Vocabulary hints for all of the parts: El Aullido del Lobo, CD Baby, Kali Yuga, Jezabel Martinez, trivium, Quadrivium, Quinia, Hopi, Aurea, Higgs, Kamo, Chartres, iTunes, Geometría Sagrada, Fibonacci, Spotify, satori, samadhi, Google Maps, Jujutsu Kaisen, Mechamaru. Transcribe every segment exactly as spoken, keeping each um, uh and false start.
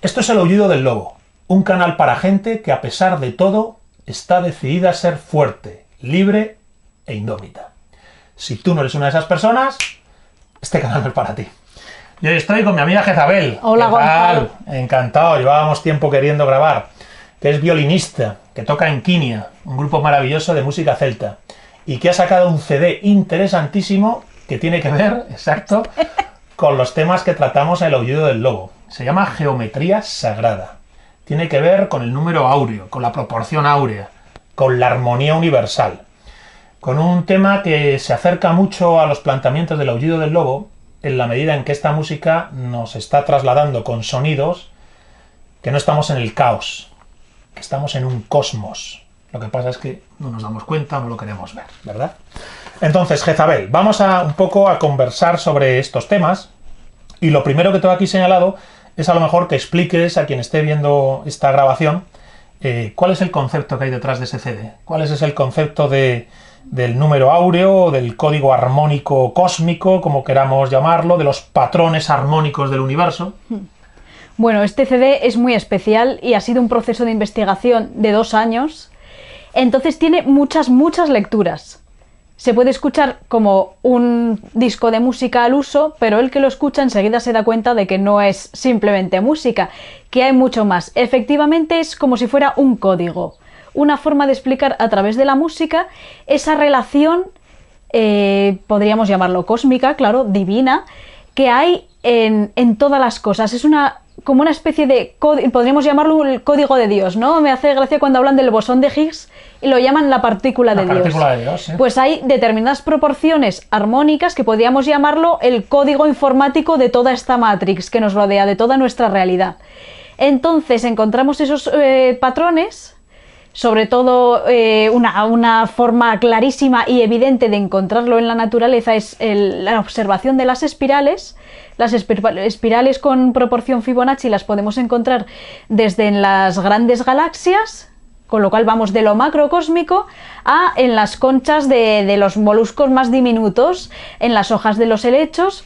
Esto es El Aullido del Lobo, un canal para gente que a pesar de todo está decidida a ser fuerte, libre e indómita. Si tú no eres una de esas personas, este canal no es para ti. Y hoy estoy con mi amiga Jezabel. Hola, Gonzalo. Encantado, llevábamos tiempo queriendo grabar. Que es violinista, que toca en Quinia, un grupo maravilloso de música celta. Y que ha sacado un C D interesantísimo que tiene que ver, exacto, con los temas que tratamos en El Aullido del Lobo. Se llama Geometría Sagrada. Tiene que ver con el número áureo, con la proporción áurea, con la armonía universal. Con un tema que se acerca mucho a los planteamientos del Aullido del Lobo, en la medida en que esta música nos está trasladando con sonidos que no estamos en el caos, que estamos en un cosmos. Lo que pasa es que no nos damos cuenta, no lo queremos ver, ¿verdad? Entonces, Jezabel, vamos a un poco a conversar sobre estos temas. Y lo primero que tengo aquí señalado es a lo mejor que expliques a quien esté viendo esta grabación eh, cuál es el concepto que hay detrás de ese C D, cuál es el concepto de, del número áureo, del código armónico cósmico, como queramos llamarlo, de los patrones armónicos del universo. Bueno, este C D es muy especial y ha sido un proceso de investigación de dos años, entonces tiene muchas, muchas lecturas. Se puede escuchar como un disco de música al uso, pero el que lo escucha enseguida se da cuenta de que no es simplemente música, que hay mucho más. Efectivamente es como si fuera un código, una forma de explicar a través de la música esa relación, eh, podríamos llamarlo cósmica, claro, divina, que hay en, en todas las cosas. Es una... como una especie de código, podríamos llamarlo el código de Dios, ¿no? Me hace gracia cuando hablan del bosón de Higgs y lo llaman la partícula de Dios. La partícula de Dios, ¿eh? Pues hay determinadas proporciones armónicas que podríamos llamarlo el código informático de toda esta matrix que nos rodea, de toda nuestra realidad. Entonces encontramos esos eh, patrones, sobre todo eh, una, una forma clarísima y evidente de encontrarlo en la naturaleza es el, la observación de las espirales. Las espirales con proporción Fibonacci las podemos encontrar desde en las grandes galaxias, con lo cual vamos de lo macrocósmico a en las conchas de, de los moluscos más diminutos, en las hojas de los helechos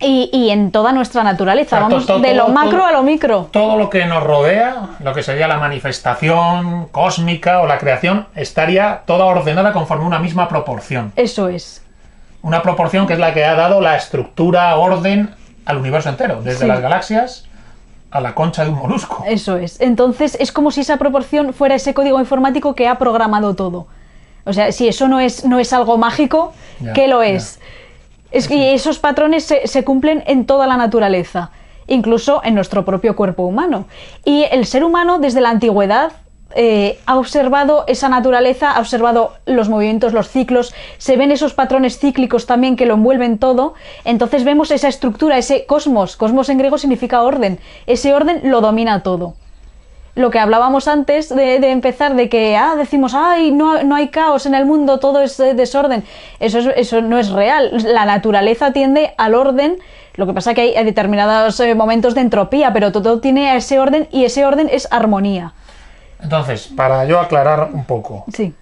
y, y en toda nuestra naturaleza. O sea, vamos todo, todo, de lo todo, macro todo, a lo micro. Todo lo que nos rodea, lo que sería la manifestación cósmica o la creación, estaría toda ordenada conforme una misma proporción. Eso es. Una proporción que es la que ha dado la estructura, orden al universo entero, desde sí. Las galaxias a la concha de un molusco. Eso es. Entonces es como si esa proporción fuera ese código informático que ha programado todo. O sea, si eso no es, no es algo mágico, ya, ¿qué lo es? es sí. Y esos patrones se, se cumplen en toda la naturaleza, incluso en nuestro propio cuerpo humano. Y el ser humano desde la antigüedad Eh, ha observado esa naturaleza, ha observado los movimientos, los ciclos, se ven esos patrones cíclicos también que lo envuelven todo, entonces vemos esa estructura, ese cosmos, cosmos en griego significa orden, ese orden lo domina todo. Lo que hablábamos antes de, de empezar, de que ah, decimos, ay, no, no hay caos en el mundo, todo es eh, desorden, eso, es, eso no es real, la naturaleza tiende al orden. Lo que pasa es que hay, hay determinados eh, momentos de entropía, pero todo tiene ese orden y ese orden es armonía. Entonces, para yo aclarar un poco, sí.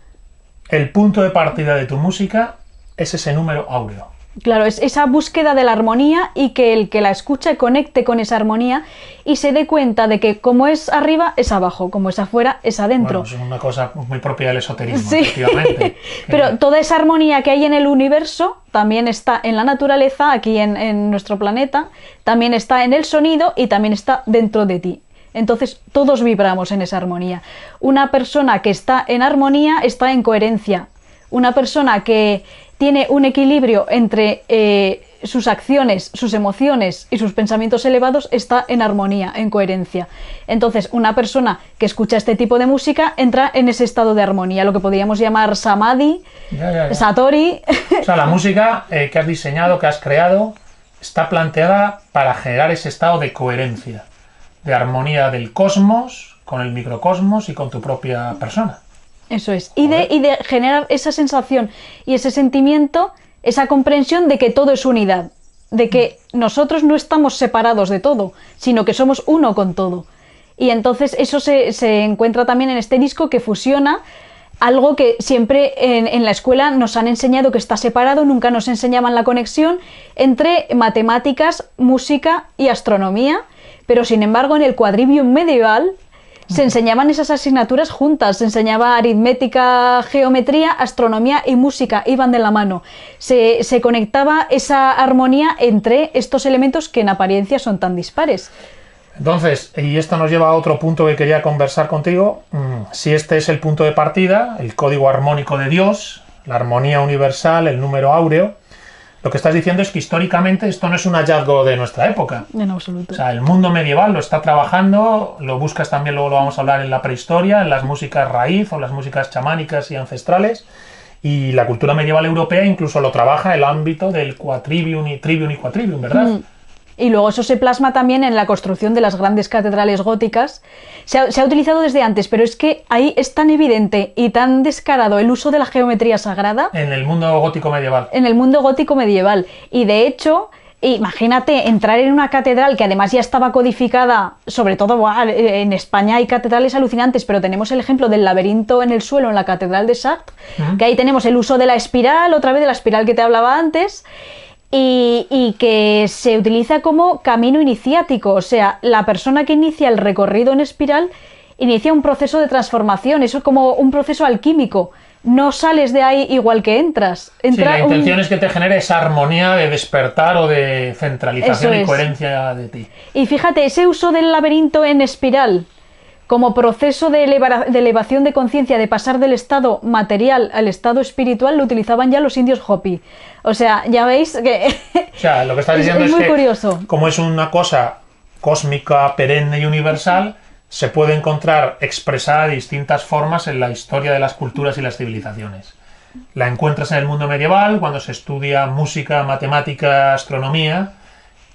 El punto de partida de tu música es ese número áureo. Claro, es esa búsqueda de la armonía y que el que la escucha conecte con esa armonía y se dé cuenta de que como es arriba, es abajo, como es afuera, es adentro. Bueno, es una cosa muy propia del esoterismo, sí. Efectivamente. Pero toda esa armonía que hay en el universo también está en la naturaleza, aquí en, en nuestro planeta, también está en el sonido y también está dentro de ti. Entonces todos vibramos en esa armonía. Una persona que está en armonía está en coherencia. Una persona que tiene un equilibrio entre eh, sus acciones, sus emociones y sus pensamientos elevados está en armonía, en coherencia. Entonces una persona que escucha este tipo de música entra en ese estado de armonía, lo que podríamos llamar samadhi, ya, ya, ya. satori... O sea, la música eh, que has diseñado, que has creado, está planteada para generar ese estado de coherencia, de armonía del cosmos, con el microcosmos y con tu propia persona. Eso es. Y de, y de generar esa sensación y ese sentimiento, esa comprensión de que todo es unidad, de que nosotros no estamos separados de todo, sino que somos uno con todo. Y entonces eso se, se encuentra también en este disco que fusiona algo que siempre en, en la escuela nos han enseñado que está separado, nunca nos enseñaban la conexión entre matemáticas, música y astronomía, Pero sin embargo en el Quadrivium medieval se enseñaban esas asignaturas juntas, se enseñaba aritmética, geometría, astronomía y música, iban de la mano. Se, se conectaba esa armonía entre estos elementos que en apariencia son tan dispares. Entonces, y esto nos lleva a otro punto que quería conversar contigo, si este es el punto de partida, el código armónico de Dios, la armonía universal, el número áureo, lo que estás diciendo es que históricamente esto no es un hallazgo de nuestra época. En absoluto. O sea, el mundo medieval lo está trabajando, lo buscas también, luego lo vamos a hablar en la prehistoria, en las músicas raíz o las músicas chamánicas y ancestrales, y la cultura medieval europea incluso lo trabaja el ámbito del quadrivium y trivium y quadrivium, ¿verdad? Mm. Y luego eso se plasma también en la construcción de las grandes catedrales góticas. Se ha, se ha utilizado desde antes, pero es que ahí es tan evidente y tan descarado el uso de la geometría sagrada. En el mundo gótico medieval. En el mundo gótico medieval. Y de hecho, imagínate entrar en una catedral que además ya estaba codificada, sobre todo en España hay catedrales alucinantes, pero tenemos el ejemplo del laberinto en el suelo en la catedral de Chartres, ¿Mm? Que ahí tenemos el uso de la espiral, otra vez de la espiral que te hablaba antes. Y, y que se utiliza como camino iniciático, o sea, la persona que inicia el recorrido en espiral inicia un proceso de transformación, eso es como un proceso alquímico, no sales de ahí igual que entras. Entra sí, la intención un... es que te genere esa armonía de despertar o de centralización eso y es. Coherencia de ti. Y fíjate, ese uso del laberinto en espiral como proceso de, eleva de elevación de conciencia, de pasar del estado material al estado espiritual, lo utilizaban ya los indios Hopi. O sea, ya veis que... O sea, lo que está diciendo es, es, es que, curioso. Como es una cosa cósmica, perenne y universal, se puede encontrar expresada de distintas formas en la historia de las culturas y las civilizaciones. La encuentras en el mundo medieval, cuando se estudia música, matemática, astronomía,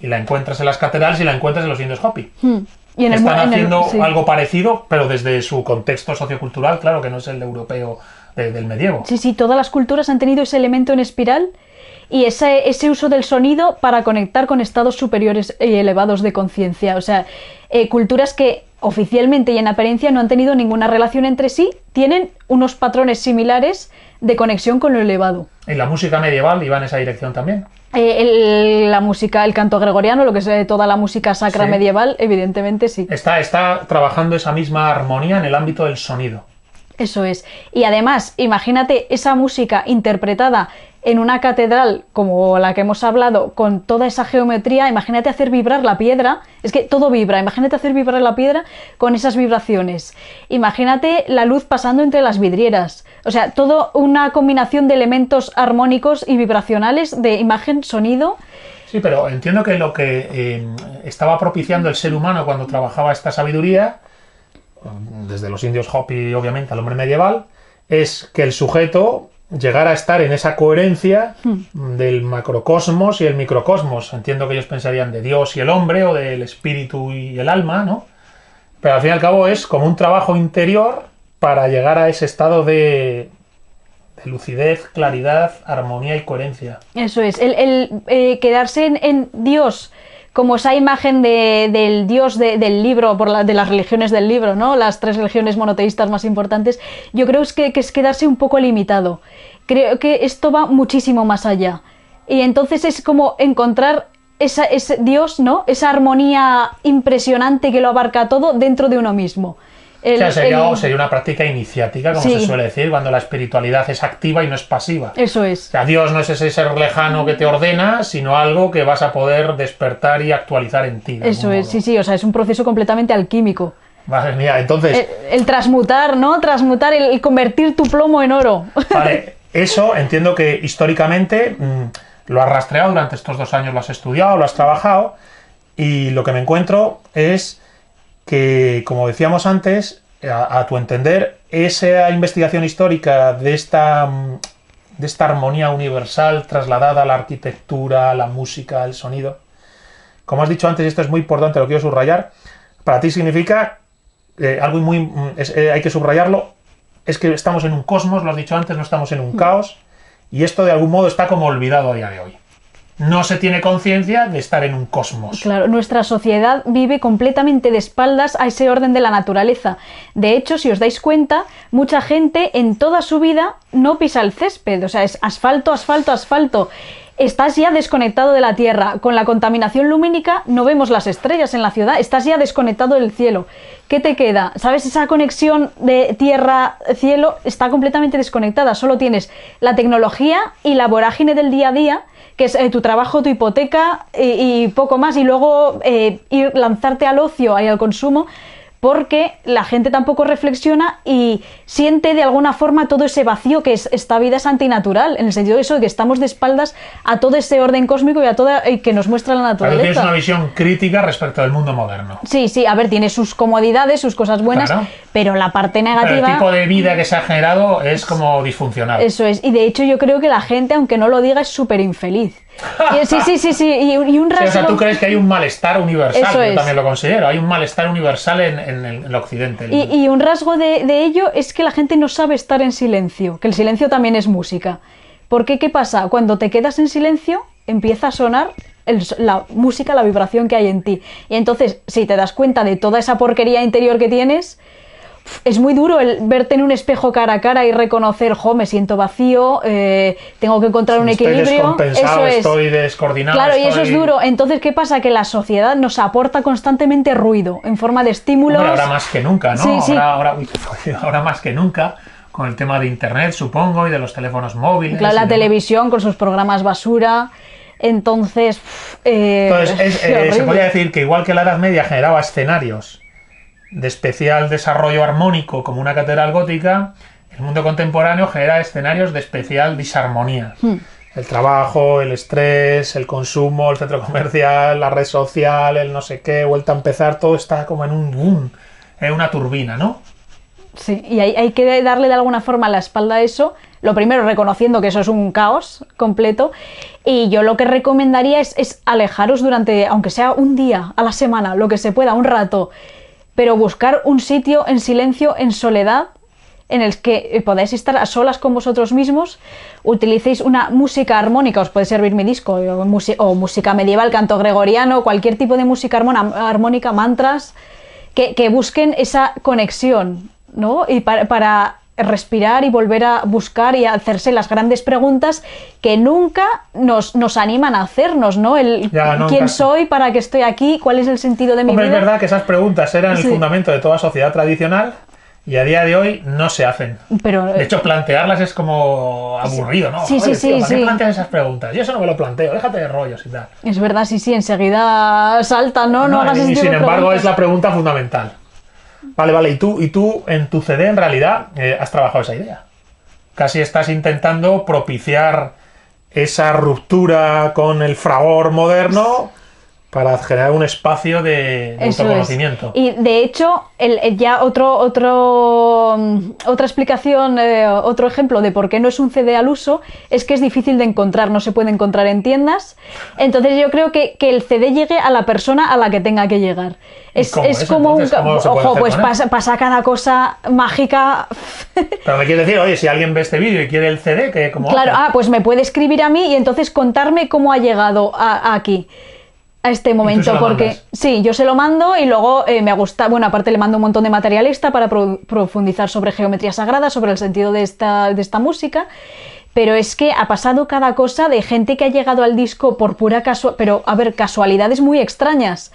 y la encuentras en las catedrales y la encuentras en los indios Hopi. Hmm. Y en el, están haciendo en el, sí. algo parecido, pero desde su contexto sociocultural, claro, que no es el europeo de, del medievo. Sí, sí, todas las culturas han tenido ese elemento en espiral y ese, ese uso del sonido para conectar con estados superiores y elevados de conciencia. O sea, eh, culturas que oficialmente y en apariencia no han tenido ninguna relación entre sí, tienen unos patrones similares de conexión con lo elevado. ¿En la música medieval iba en esa dirección también? El, la música, el canto gregoriano, lo que es toda la música sacra sí. medieval, evidentemente sí. Está, está trabajando esa misma armonía en el ámbito del sonido. Eso es. Y además, imagínate esa música interpretada en una catedral como la que hemos hablado, con toda esa geometría, imagínate hacer vibrar la piedra, es que todo vibra, imagínate hacer vibrar la piedra con esas vibraciones, imagínate la luz pasando entre las vidrieras, o sea, toda una combinación de elementos armónicos y vibracionales de imagen, sonido. Sí, pero entiendo que lo que eh, estaba propiciando el ser humano cuando trabajaba esta sabiduría, desde los indios Hopi obviamente al hombre medieval, es que el sujeto llegar a estar en esa coherencia del macrocosmos y el microcosmos. Entiendo que ellos pensarían de Dios y el hombre o del espíritu y el alma, ¿no? Pero al fin y al cabo es como un trabajo interior para llegar a ese estado de, de lucidez, claridad, armonía y coherencia. Eso es, el, el eh, quedarse en, en Dios, como esa imagen de, del dios de, del libro, por la, de las religiones del libro, ¿no? Las tres religiones monoteístas más importantes, yo creo que, que es quedarse un poco limitado. Creo que esto va muchísimo más allá. Y entonces es como encontrar esa, ese Dios, ¿no? Esa armonía impresionante que lo abarca todo dentro de uno mismo. El, o sea, sería, el... sería una práctica iniciática, como sí. se suele decir, cuando la espiritualidad es activa y no es pasiva. Eso es. O sea, Dios no es ese ser lejano que te ordena, sino algo que vas a poder despertar y actualizar en ti. Eso es, modo. sí, sí, o sea, es un proceso completamente alquímico. Madre mía, entonces... El, el transmutar, ¿no? Transmutar, el, el convertir tu plomo en oro. Vale, eso entiendo que históricamente mmm, lo has rastreado durante estos dos años, lo has estudiado, lo has trabajado, y lo que me encuentro es... que, como decíamos antes, a, a tu entender, esa investigación histórica de esta, de esta armonía universal trasladada a la arquitectura, a la música, al sonido, como has dicho antes, esto es muy importante, lo quiero subrayar, para ti significa, eh, algo muy, es, eh, hay que subrayarlo, es que estamos en un cosmos, lo has dicho antes, no estamos en un caos, y esto de algún modo está como olvidado a día de hoy. No se tiene conciencia de estar en un cosmos. Claro, nuestra sociedad vive completamente de espaldas a ese orden de la naturaleza. De hecho, si os dais cuenta, mucha gente en toda su vida no pisa el césped, o sea, es asfalto, asfalto, asfalto. Estás ya desconectado de la Tierra. Con la contaminación lumínica no vemos las estrellas en la ciudad. Estás ya desconectado del cielo. ¿Qué te queda? ¿Sabes? Esa conexión de tierra-cielo está completamente desconectada. Solo tienes la tecnología y la vorágine del día a día, que es eh, tu trabajo, tu hipoteca y, y poco más. Y luego eh, ir lanzarte al ocio y al consumo, porque la gente tampoco reflexiona y siente de alguna forma todo ese vacío que es esta vida es antinatural, en el sentido de eso, de que estamos de espaldas a todo ese orden cósmico y a toda eh, que nos muestra la naturaleza. Pero tienes una visión crítica respecto al mundo moderno. Sí, sí, a ver, tiene sus comodidades, sus cosas buenas, claro, pero la parte negativa... Pero el tipo de vida que se ha generado es como disfuncional. Eso es, y de hecho yo creo que la gente, aunque no lo diga, es súper infeliz. Sí, sí, sí, sí, y un rasgo... Sí, o sea, tú crees que hay un malestar universal, eso es. Yo también lo considero, hay un malestar universal en, en, el, en el occidente. El... Y, y un rasgo de, de ello es que la gente no sabe estar en silencio, que el silencio también es música. Porque, ¿qué pasa? Cuando te quedas en silencio, empieza a sonar el, la música, la vibración que hay en ti. Y entonces, si te das cuenta de toda esa porquería interior que tienes... Es muy duro el verte en un espejo cara a cara y reconocer, jo, me siento vacío, eh, tengo que encontrar un estoy equilibrio. Eso es. Estoy descoordinado. Claro, estoy... y eso es duro. Entonces, ¿qué pasa? Que la sociedad nos aporta constantemente ruido en forma de estímulos. Bueno, ahora más que nunca, ¿no? Sí, sí. Ahora, ahora, uy, ahora más que nunca, con el tema de internet, supongo, y de los teléfonos móviles. Claro, la televisión con sus programas basura. Entonces, eh, Entonces es, eh, se podría decir que igual que la Edad Media generaba escenarios de especial desarrollo armónico como una catedral gótica, el mundo contemporáneo genera escenarios de especial disarmonía. Mm. El trabajo, el estrés, el consumo, el centro comercial, la red social, el no sé qué, vuelta a empezar, todo está como en un boom, en una turbina, ¿no? Sí, y hay, hay que darle de alguna forma la espalda a eso, lo primero reconociendo que eso es un caos completo, y yo lo que recomendaría es, es alejaros durante, aunque sea un día, a la semana, lo que se pueda, un rato, pero buscar un sitio en silencio, en soledad, en el que podáis estar a solas con vosotros mismos, utilicéis una música armónica, os puede servir mi disco, o música medieval, canto gregoriano, cualquier tipo de música armónica, mantras, que, que busquen esa conexión, ¿no? Y para, para respirar y volver a buscar y a hacerse las grandes preguntas que nunca nos, nos animan a hacernos, ¿no? El ya, no, quién soy, para qué estoy aquí, cuál es el sentido de mi Hombre, vida. Es verdad que esas preguntas eran sí. el fundamento de toda sociedad tradicional y a día de hoy no se hacen. Pero, de hecho, plantearlas es como aburrido, ¿no? Sí, Joder, sí, tío, ¿para sí. qué sí. plantean esas preguntas? Yo eso no me lo planteo, déjate de rollos y tal. Es verdad, sí, sí, enseguida salta, ¿no? no, no hagas y, y sin embargo preguntas. Es la pregunta fundamental. Vale, vale, y tú, y tú en tu C D en realidad eh, has trabajado esa idea. Casi estás intentando propiciar esa ruptura con el fragor moderno para generar un espacio de, de autoconocimiento. Es. Y de hecho, el, ya otro, otro, otra explicación, eh, otro ejemplo de por qué no es un C D al uso, es que es difícil de encontrar, no se puede encontrar en tiendas. Entonces yo creo que, que el C D llegue a la persona a la que tenga que llegar. Es, es, es como entonces, un... Ojo, pues pasa, pasa cada cosa mágica... Pero me quiere decir, oye, si alguien ve este vídeo y quiere el C D, que como... Claro, ah, pues me puede escribir a mí y entonces contarme cómo ha llegado a, a aquí. A este momento, porque mandas. Sí, yo se lo mando y luego eh, me gusta, bueno, aparte le mando un montón de material extra para pro, profundizar sobre geometría sagrada, sobre el sentido de esta, de esta música, pero es que ha pasado cada cosa de gente que ha llegado al disco por pura casualidad, pero a ver, casualidades muy extrañas,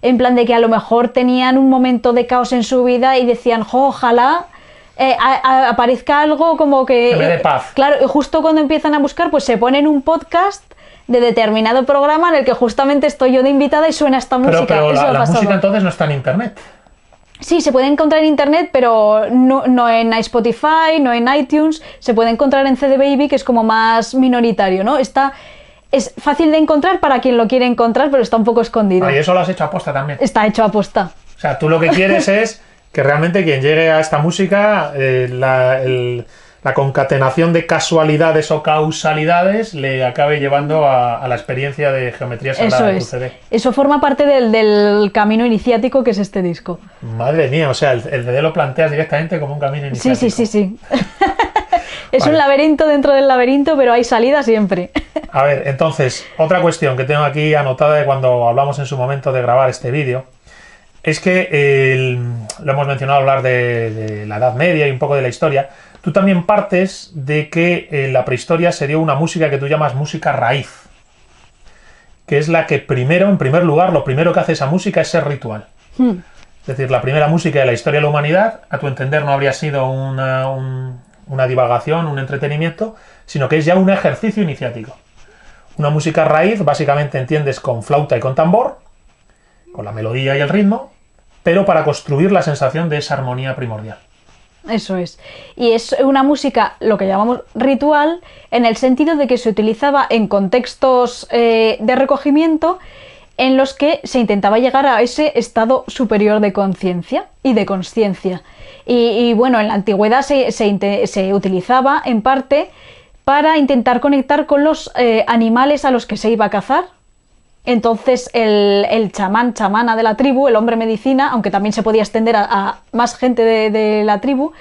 en plan de que a lo mejor tenían un momento de caos en su vida y decían, jo, ojalá... Eh, a, a, aparezca algo como que... que de paz. Claro, justo cuando empiezan a buscar, pues se ponen un podcast de determinado programa en el que justamente estoy yo de invitada y suena esta pero, música. Pero Eso la, la música entonces no está en internet. Sí, se puede encontrar en internet, pero no, no en Spotify, no en iTunes, se puede encontrar en C D Baby, que es como más minoritario, ¿no? Está... Es fácil de encontrar para quien lo quiere encontrar, pero está un poco escondido. Ah, y eso lo has hecho a posta también. Está hecho a posta. O sea, tú lo que quieres es... que realmente quien llegue a esta música, eh, la, el, la concatenación de casualidades o causalidades le acabe llevando a, a la experiencia de geometría sagrada de tu C D. Eso forma parte del, del camino iniciático que es este disco. Madre mía, o sea, el, el C D lo planteas directamente como un camino iniciático. Sí, sí, sí, sí. Es vale. un laberinto dentro del laberinto, pero hay salida siempre. A ver, entonces, otra cuestión que tengo aquí anotada de cuando hablamos en su momento de grabar este vídeo, es que eh, lo hemos mencionado hablar de, de la Edad Media y un poco de la historia. Tú también partes de que en eh, la prehistoria se dio una música que tú llamas música raíz, que es la que primero, en primer lugar, lo primero que hace esa música es ser ritual. Hmm. Es decir, la primera música de la historia de la humanidad, a tu entender, no habría sido una, un, una divagación, un entretenimiento, sino que es ya un ejercicio iniciático. Una música raíz, básicamente entiendes con flauta y con tambor, con la melodía y el ritmo, pero para construir la sensación de esa armonía primordial. Eso es. Y es una música, lo que llamamos ritual, en el sentido de que se utilizaba en contextos eh, de recogimiento en los que se intentaba llegar a ese estado superior de conciencia y de consciencia. Y, y bueno, en la antigüedad se, se, se utilizaba en parte para intentar conectar con los eh, animales a los que se iba a cazar. Entonces el, el chamán, chamana de la tribu, el hombre medicina, aunque también se podía extender a, a más gente de, de la tribu,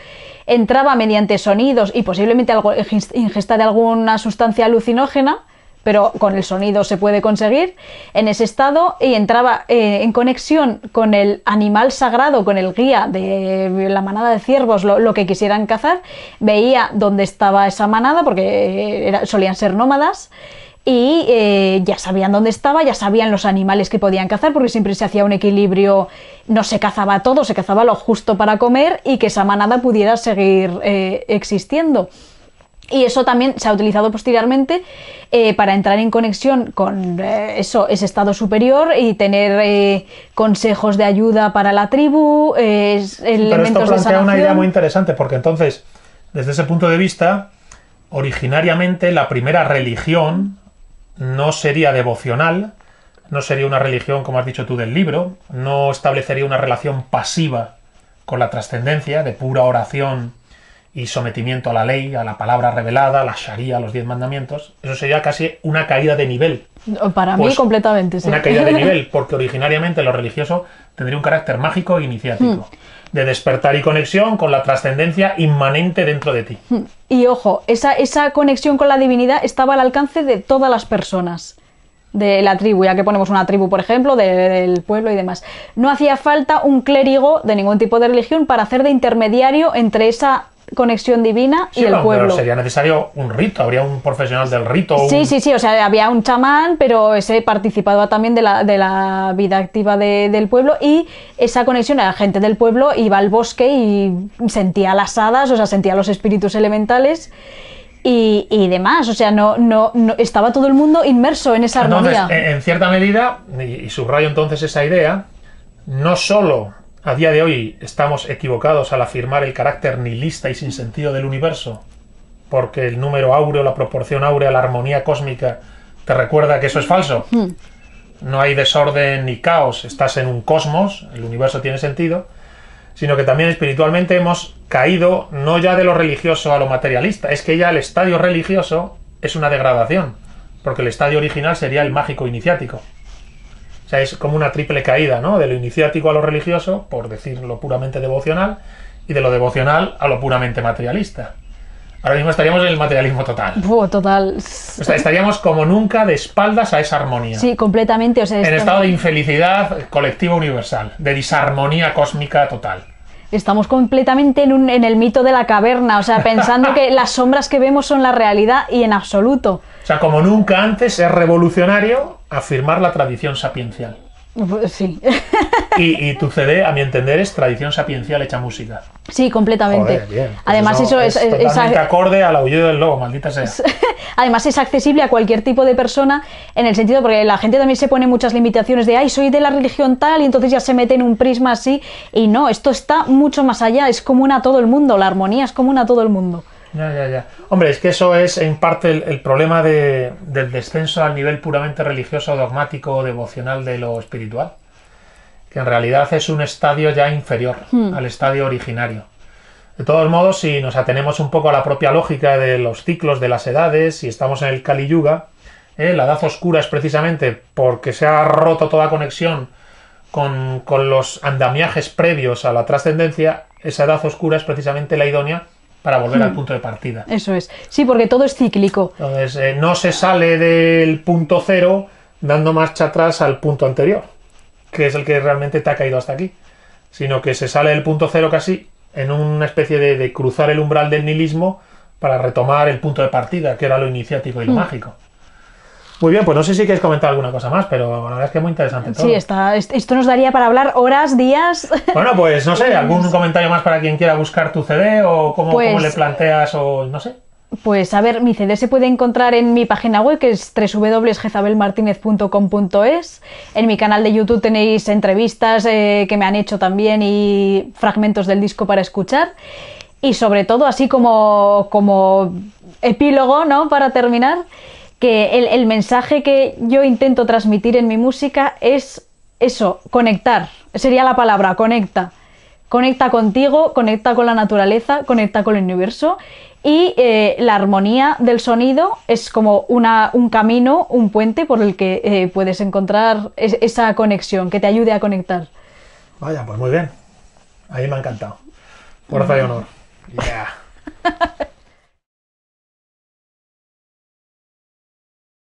entraba mediante sonidos y posiblemente algo, ingesta de alguna sustancia alucinógena, pero con el sonido se puede conseguir, en ese estado, y entraba eh, en conexión con el animal sagrado, con el guía de la manada de ciervos, lo, lo que quisieran cazar, veía dónde estaba esa manada, porque era, solían ser nómadas, y eh, ya sabían dónde estaba, ya sabían los animales que podían cazar, porque siempre se hacía un equilibrio, no se cazaba todo, se cazaba lo justo para comer y que esa manada pudiera seguir eh, existiendo. Y eso también se ha utilizado posteriormente eh, para entrar en conexión con eh, eso, ese estado superior y tener eh, consejos de ayuda para la tribu, eh, elementos de sanación. Pero esto plantea una idea muy interesante, porque entonces, desde ese punto de vista, originariamente la primera religión no sería devocional, no sería una religión, como has dicho tú, del libro, no establecería una relación pasiva con la trascendencia, de pura oración y sometimiento a la ley, a la palabra revelada, a la sharia, a los diez mandamientos. Eso sería casi una caída de nivel. Para pues, mí, completamente, sí. Una caída de nivel, porque originariamente lo religioso tendría un carácter mágico e iniciático, mm. de despertar y conexión con la trascendencia inmanente dentro de ti. Y ojo, esa, esa conexión con la divinidad estaba al alcance de todas las personas de la tribu, ya que ponemos una tribu, por ejemplo, de, del pueblo y demás. No hacía falta un clérigo de ningún tipo de religión para hacer de intermediario entre esa conexión divina sí, y el no, pueblo. Pero sería necesario un rito, habría un profesional del rito. Sí, un... sí, sí, o sea, había un chamán, pero ese participaba también de la, de la vida activa de, del pueblo, y esa conexión, la gente del pueblo iba al bosque y sentía las hadas, o sea, sentía los espíritus elementales y, y demás, o sea, no, no, no estaba todo el mundo inmerso en esa armonía. Entonces, en cierta medida, y subrayo entonces esa idea, no solo a día de hoy estamos equivocados al afirmar el carácter nihilista y sin sentido del universo, porque el número áureo, la proporción áurea, la armonía cósmica te recuerda que eso es falso. No hay desorden ni caos, estás en un cosmos, el universo tiene sentido, sino que también espiritualmente hemos caído no ya de lo religioso a lo materialista, es que ya el estadio religioso es una degradación, porque el estadio original sería el mágico iniciático. O sea, es como una triple caída, ¿no? De lo iniciático a lo religioso, por decirlo puramente devocional, y de lo devocional a lo puramente materialista. Ahora mismo estaríamos en el materialismo total. Buah, total. O sea, estaríamos como nunca de espaldas a esa armonía. Sí, completamente. O sea, en estado de infelicidad colectiva universal, de disarmonía cósmica total. Estamos completamente en, un, en el mito de la caverna, o sea, pensando que las sombras que vemos son la realidad y en absoluto. O sea, como nunca antes es revolucionario afirmar la tradición sapiencial. Sí. Y, y tu C D, a mi entender, es tradición sapiencial hecha música. Sí, completamente. Joder, bien. Pues además, eso, eso es, es totalmente es, acorde al aullido del lobo, maldita sea. Es, además, es accesible a cualquier tipo de persona, en el sentido, porque la gente también se pone muchas limitaciones de, ay, soy de la religión tal, y entonces ya se mete en un prisma así, y no, esto está mucho más allá, es común a todo el mundo, la armonía es común a todo el mundo. Ya, ya, ya. Hombre, es que eso es en parte el, el problema de, del descenso al nivel puramente religioso, dogmático o devocional de lo espiritual, que en realidad es un estadio ya inferior hmm. al estadio originario. De todos modos, si nos atenemos un poco a la propia lógica de los ciclos, de las edades, si estamos en el Kali Yuga, ¿eh? La edad oscura es precisamente porque se ha roto toda conexión con, con los andamiajes previos a la trascendencia, esa edad oscura es precisamente la idónea para volver hmm. al punto de partida. Eso es. Sí, porque todo es cíclico. Entonces, eh, no se sale del punto cero dando marcha atrás al punto anterior. que es el que realmente te ha caído hasta aquí, sino que se sale del punto cero casi en una especie de, de cruzar el umbral del nihilismo para retomar el punto de partida, que era lo iniciático y lo mm. mágico. Muy bien, pues no sé si queréis comentar alguna cosa más, pero la verdad es que es muy interesante todo. Sí, está, esto nos daría para hablar horas, días... Bueno, pues no sé, ¿algún comentario más para quien quiera buscar tu C D o cómo, pues, cómo le planteas o no sé? Pues a ver, mi C D se puede encontrar en mi página web, que es w w w punto jezabel martinez punto com punto es. En mi canal de YouTube tenéis entrevistas eh, que me han hecho también y fragmentos del disco para escuchar. Y sobre todo, así como, como epílogo, ¿no?, para terminar, que el, el mensaje que yo intento transmitir en mi música es eso, conectar, sería la palabra, conecta. Conecta contigo, conecta con la naturaleza, conecta con el universo y eh, la armonía del sonido es como una, un camino, un puente por el que eh, puedes encontrar es, esa conexión, que te ayude a conectar. Vaya, pues muy bien, a mí me ha encantado. Fuerza y honor. Yeah.